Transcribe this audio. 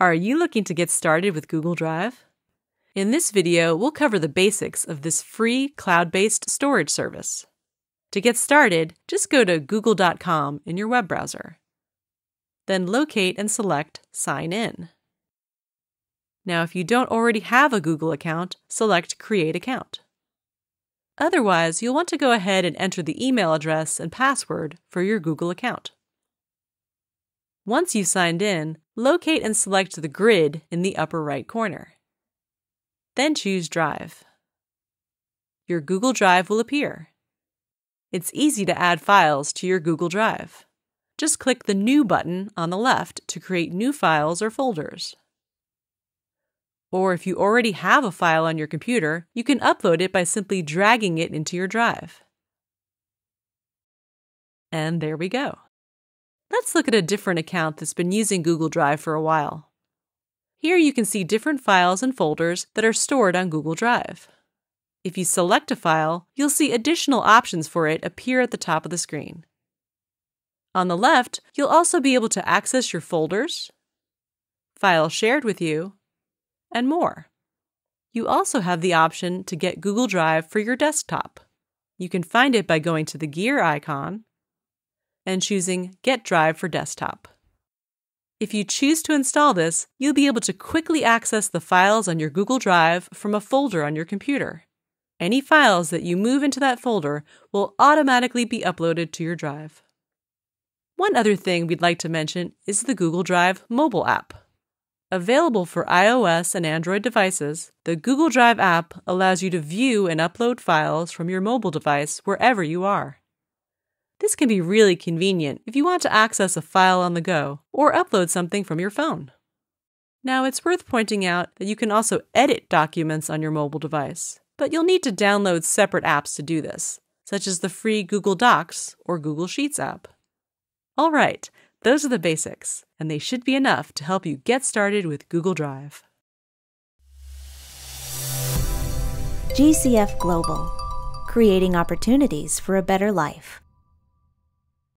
Are you looking to get started with Google Drive? In this video, we'll cover the basics of this free cloud-based storage service. To get started, just go to google.com in your web browser. Then locate and select Sign In. Now, if you don't already have a Google account, select Create Account. Otherwise, you'll want to go ahead and enter the email address and password for your Google account. Once you've signed in, locate and select the grid in the upper right corner. Then choose Drive. Your Google Drive will appear. It's easy to add files to your Google Drive. Just click the New button on the left to create new files or folders. Or if you already have a file on your computer, you can upload it by simply dragging it into your drive. And there we go. Let's look at a different account that's been using Google Drive for a while. Here you can see different files and folders that are stored on Google Drive. If you select a file, you'll see additional options for it appear at the top of the screen. On the left, you'll also be able to access your folders, files shared with you, and more. You also have the option to get Google Drive for your desktop. You can find it by going to the gear icon and choosing Get Drive for Desktop. If you choose to install this, you'll be able to quickly access the files on your Google Drive from a folder on your computer. Any files that you move into that folder will automatically be uploaded to your drive. One other thing we'd like to mention is the Google Drive mobile app. Available for iOS and Android devices, the Google Drive app allows you to view and upload files from your mobile device wherever you are. This can be really convenient if you want to access a file on the go or upload something from your phone. Now, it's worth pointing out that you can also edit documents on your mobile device, but you'll need to download separate apps to do this, such as the free Google Docs or Google Sheets app. All right, those are the basics, and they should be enough to help you get started with Google Drive. GCF Global, creating opportunities for a better life.